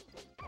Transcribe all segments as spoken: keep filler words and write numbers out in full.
Pikachu!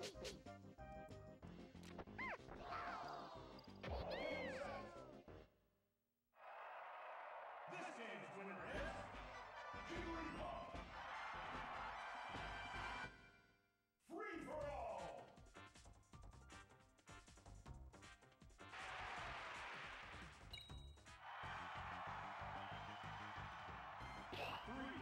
This game's winner is Jigglypuff! Free for all! Three, two, one,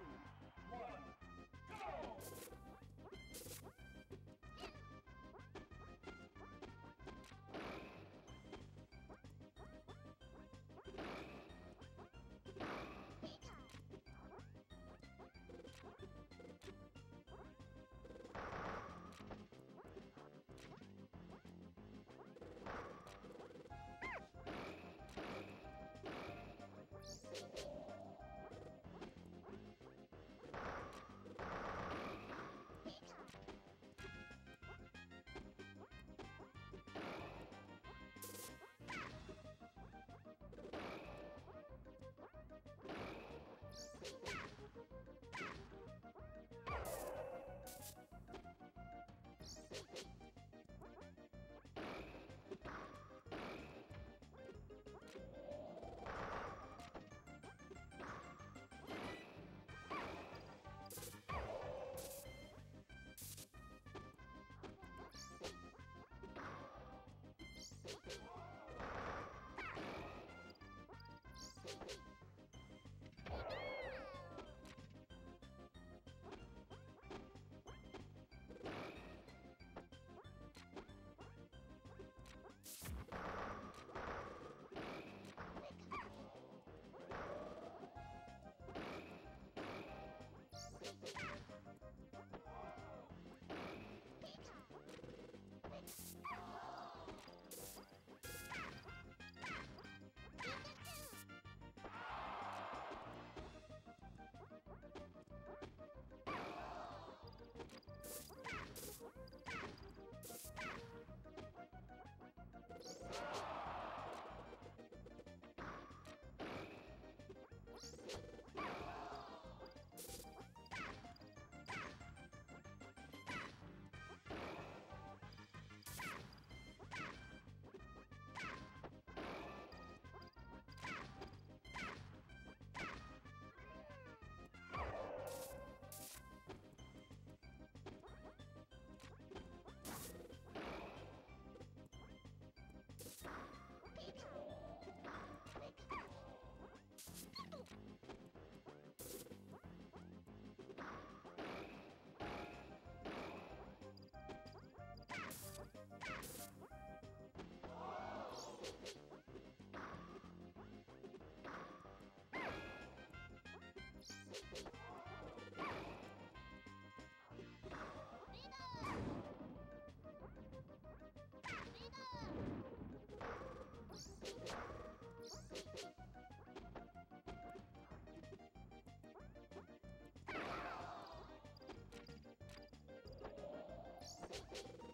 go! You